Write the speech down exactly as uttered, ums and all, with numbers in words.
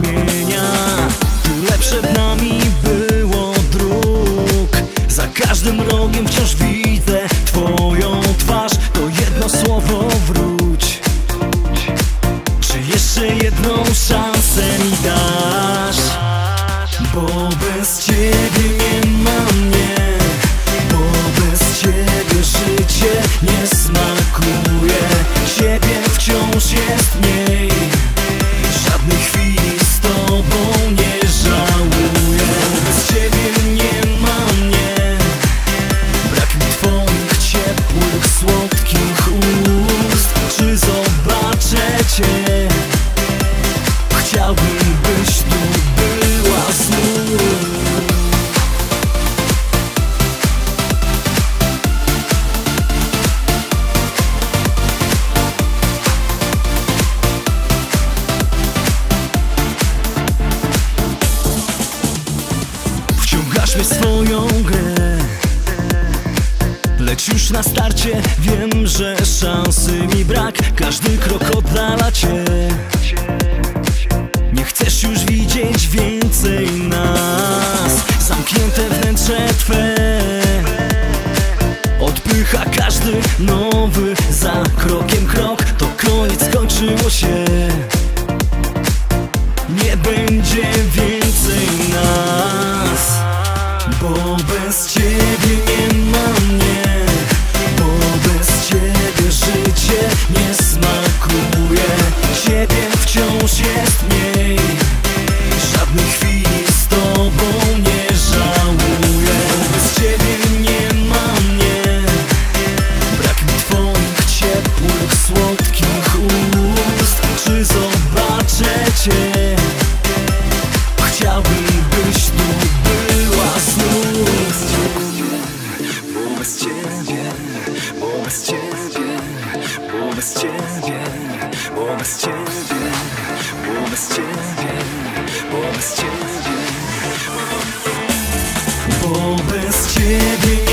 zmienia. Tyle przed nami było dróg, za każdym rogiem wciąż widzę twoją twarz. To jedno słowo wróć. Czy jeszcze jedną szansę mi dasz? Bo bez ciebie nie ma mnie, bo bez ciebie życie nie smakuje. Ciebie wciąż jest mniej, żadnych chwili z tobą nie żałuję. Bez ciebie nie ma mnie, brak mi twoich ciepłych, słodkich ust. Czy zobaczę cię? Chciałbym, byś tu była znów. Wciągasz mnie w swoją grę, lecz już na starcie wiem, że szansy mi brak. Każdy krok oddala cię, nie chcesz już widzieć więcej nas. Zamknięte wnętrze twe odpycha każdy nowy za krokiem krok. To koniec, skończyło się, nie będzie więcej nas. Bo bez ciebie nie ma mnie, bo bez ciebie życie nie smakuje. Ciebie wciąż jest mniej, żadnej chwili z tobą nie żałuję. Bez ciebie nie ma mnie, brak mi twoich ciepłych, słodkich ust. Czy zobaczę cię? Chciałbym, byś tu była znów. Bo bez ciebie, bo bez ciebie, bo bez ciebie, bo bez ciebie, bo bez ciebie, bo bez ciebie, bo bez ciebie.